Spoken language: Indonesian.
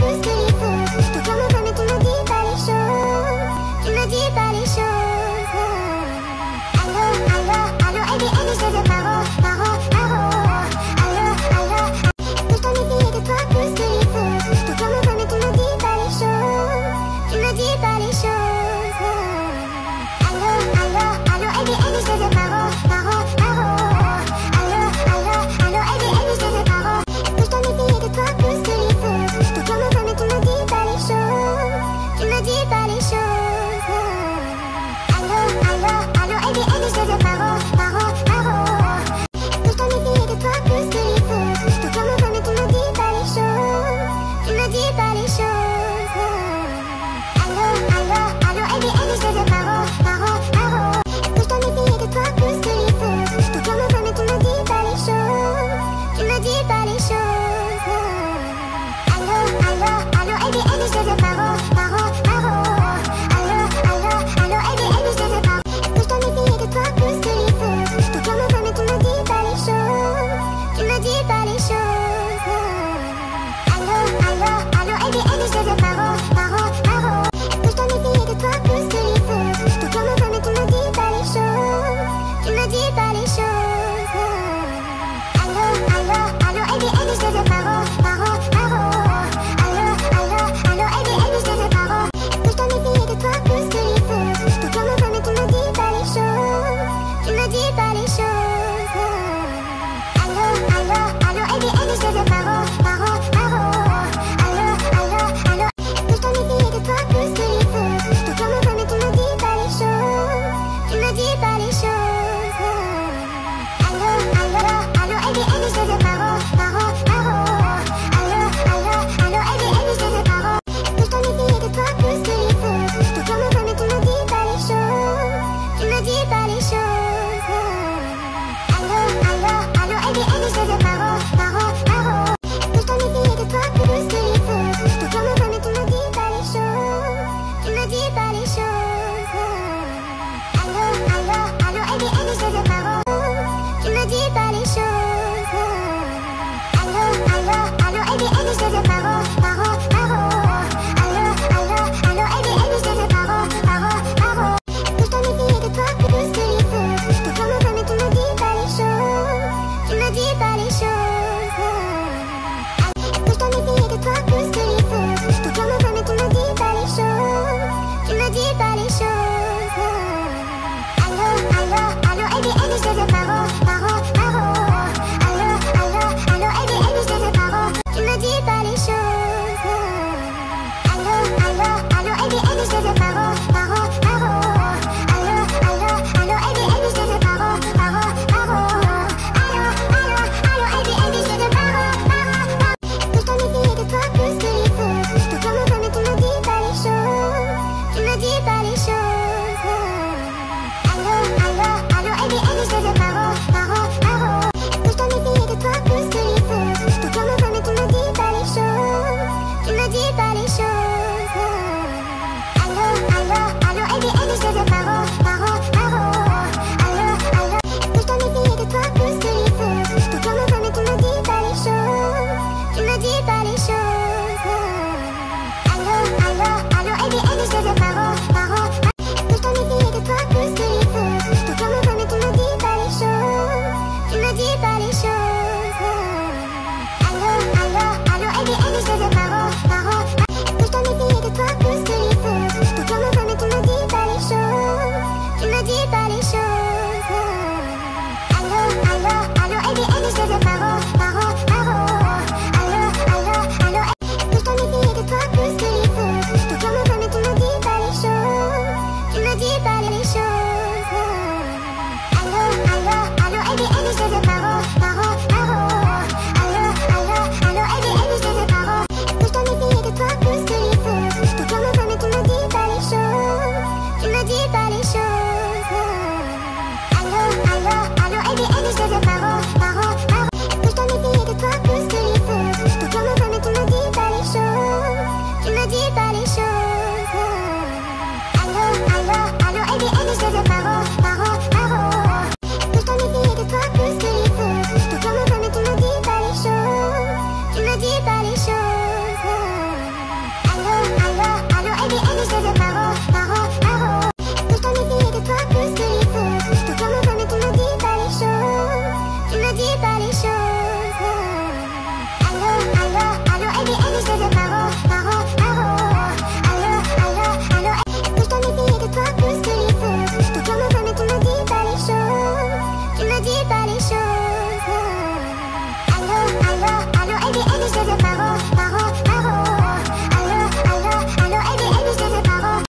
Terus